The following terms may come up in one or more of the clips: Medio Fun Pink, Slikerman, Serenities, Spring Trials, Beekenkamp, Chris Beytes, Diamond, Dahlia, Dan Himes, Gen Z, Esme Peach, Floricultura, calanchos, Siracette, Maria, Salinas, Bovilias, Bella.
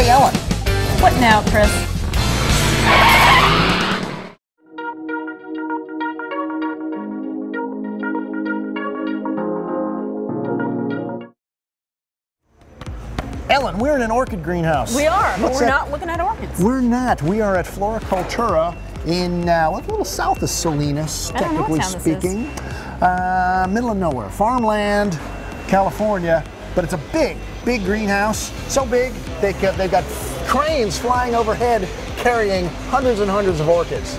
Hey, Ellen. What now, Chris? Ellen, we're in an orchid greenhouse. We are, but we're not looking at orchids. We're not. We are at Floricultura in a little south of Salinas, technically speaking. Middle of nowhere. Farmland, California. But it's a big, big greenhouse. So big, they've got cranes flying overhead carrying hundreds and hundreds of orchids.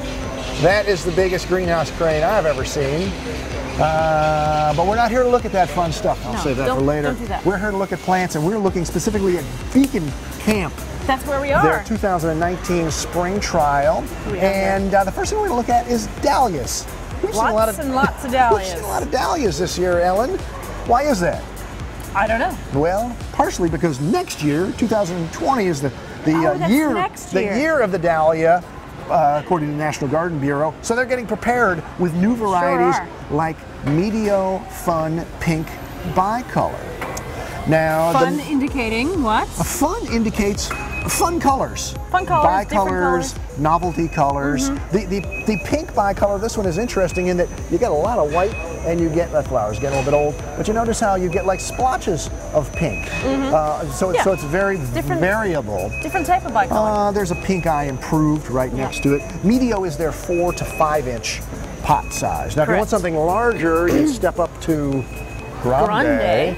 That is the biggest greenhouse crane I've ever seen. But we're not here to look at that fun stuff. I'll save that for later. Don't do that. We're here to look at plants, and we're looking specifically at Beekenkamp. That's where we are. Their 2019 spring trial. And the first thing we're going to look at is dahlias. We've seen lots of dahlias. We've seen a lot of dahlias this year, Ellen. Why is that? I don't know. Well, partially because next year, 2020, is the year of the dahlia. According to the National Garden Bureau. So they're getting prepared with new varieties like Medio Fun Pink bicolor. Now, fun indicating what? Fun indicates fun colors. Fun colors, bicolors, novelty colors. The pink bicolor, this one is interesting in that you get a lot of white and you get, the flowers get a little bit old, but you notice how you get like splotches of pink. So it's very variable. Different type of bicolor. There's a pink eye improved right next to it. Medio is their 4 to 5 inch pot size. Now if you want something larger, you step up to Grande.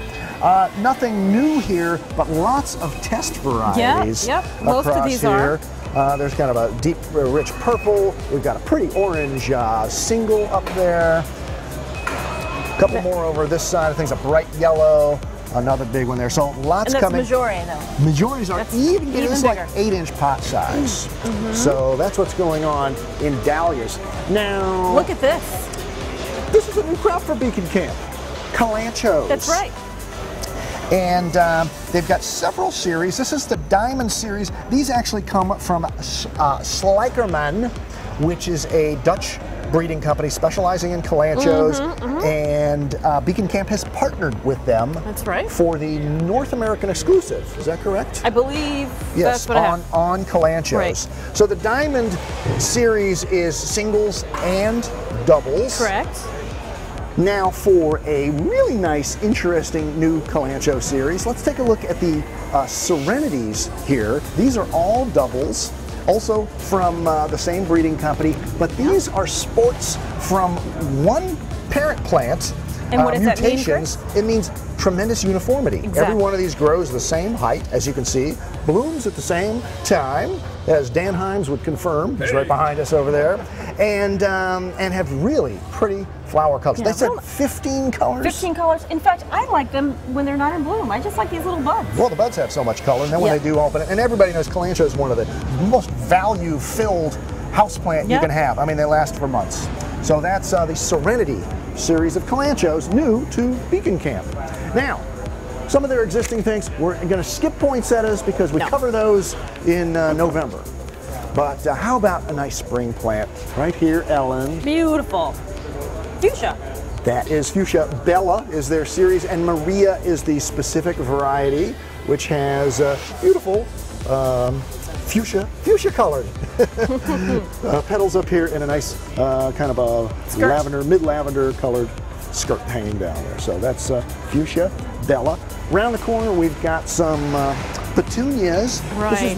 Nothing new here, but lots of test varieties. Most of these are. There's kind of a deep, rich purple. We've got a pretty orange single up there. A couple more over this side. I think it's a bright yellow. Another big one there. So lots coming. And that's Majore, though. Majores are even like 8-inch pot size. So that's what's going on in dahlias. Now, look at this. This is a new crop for Beekenkamp. Calanchos. That's right. And they've got several series. This is the Diamond series. These actually come from Slikerman, which is a Dutch breeding company specializing in calanchos. And Beekenkamp has partnered with them for the North American exclusive. Is that correct? I believe that's what I have. On calanchos. So the Diamond series is singles and doubles. Now for a really nice, interesting new calancho series, let's take a look at the Serenities here. These are all doubles, also from the same breeding company, but these are sports from one parent plant. And what does that mean? It means tremendous uniformity. Every one of these grows the same height, as you can see, blooms at the same time, as Dan Himes would confirm. He's right behind us over there. And have really pretty flower colors. They said 15 colors. 15 colors. In fact, I like them when they're not in bloom. I just like these little buds. Well, the buds have so much color, and then when they do open it, and everybody knows calancho is one of the most value-filled houseplant you can have. I mean, they last for months. So that's the Serenity series of calanchos, new to Beekenkamp. Now, some of their existing things, we're going to skip poinsettias because we cover those in November. But how about a nice spring plant right here, Ellen? Beautiful. Fuchsia. That is fuchsia. Bella is their series, and Maria is the specific variety, which has beautiful fuchsia colored petals up here and a nice kind of a mid-lavender colored skirt hanging down there. So that's fuchsia, Bella. Around the corner we've got some petunias. This is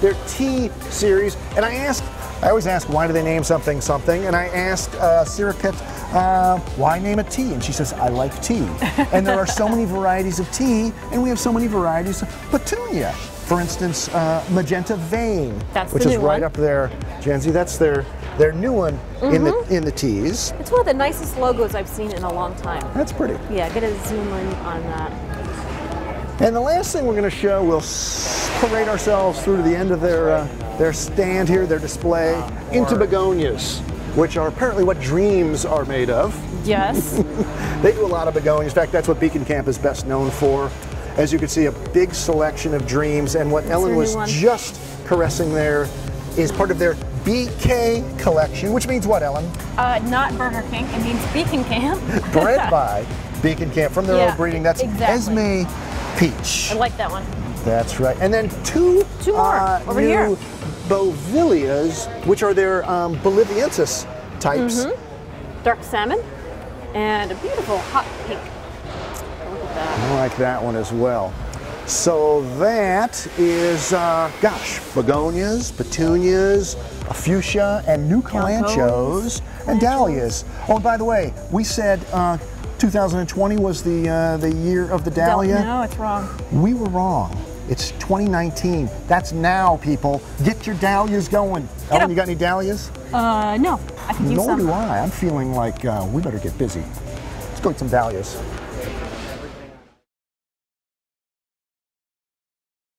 their tea series, and I always ask why do they name something something, and I asked Siracette, why name a tea? And she says, I like tea. And there are so many varieties of tea, and we have so many varieties of petunia. For instance, magenta vein, which is right up there, Gen Z. That's their new one in the teas. It's one of the nicest logos I've seen in a long time. That's pretty. Yeah, get a zoom in on that. And the last thing we're going to show, we'll parade ourselves through to the end of their stand here, their display, into begonias, which are apparently what dreams are made of. Yes. They do a lot of begonias. In fact, that's what Beekenkamp is best known for. As you can see, a big selection of dreams, and what Ellen was just caressing there is part of their BK collection, which means what, Ellen? Not Burger King, it means Beekenkamp. Bred by Beekenkamp from their own breeding. That's Esme Peach. I like that one. That's right. And then two more over new here. Bovilias, which are their Boliviensis types. Mm-hmm. Dark salmon and a beautiful hot pink. Look at that. I like that one as well. So that is, gosh, begonias, petunias, fuchsia, and new calanchos and dahlias. Oh, and by the way, we said 2020 was the year of the dahlia. No, it's wrong. We were wrong. It's 2019. That's now, people. Get your dahlias going. Ellen, you got any dahlias? No, I can use some. Nor do I. I'm feeling like we better get busy. Let's go get some dahlias.